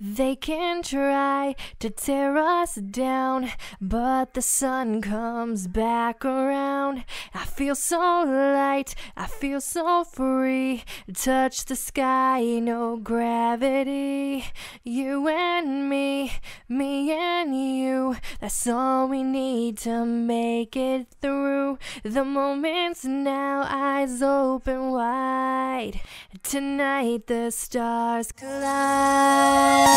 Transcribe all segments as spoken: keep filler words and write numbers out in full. They can try to tear us down, but the sun comes back around. I feel so light, I feel so free. Touch the sky, no gravity. You and me, me and you. That's all we need to make it through. The moment's now, eyes open wide. Tonight the stars collide.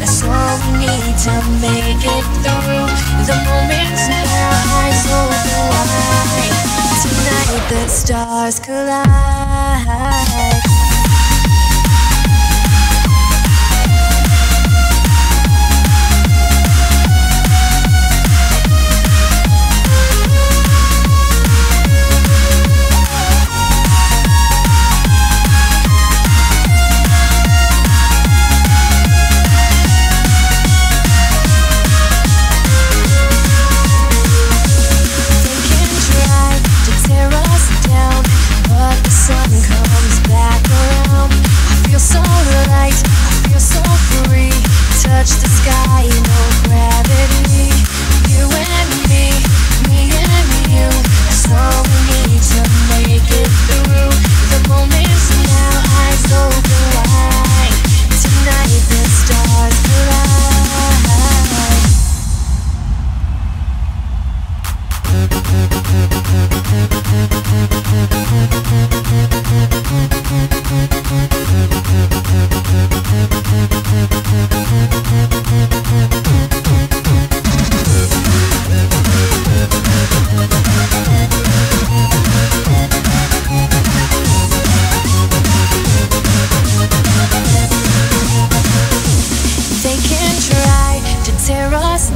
That's all we need to make it through. The moment's now, eyes open wide. Tonight the stars collide.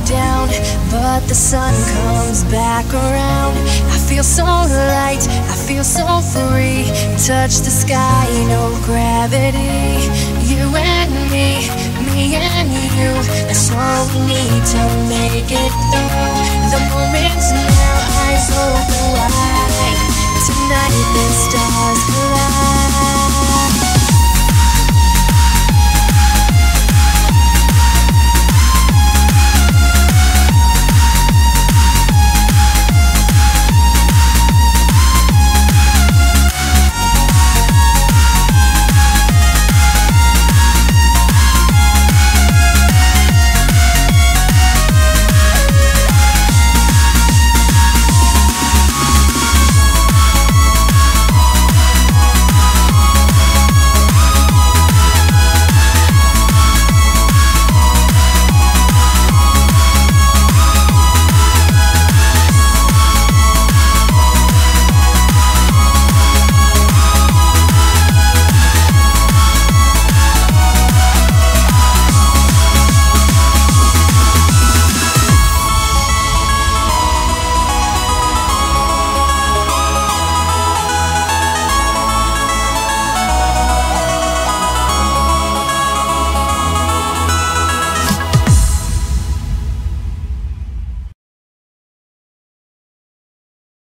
Down, but the sun comes back around. I feel so light, I feel so free. Touch the sky, no gravity. You and me, me and you. That's all we need to make it through.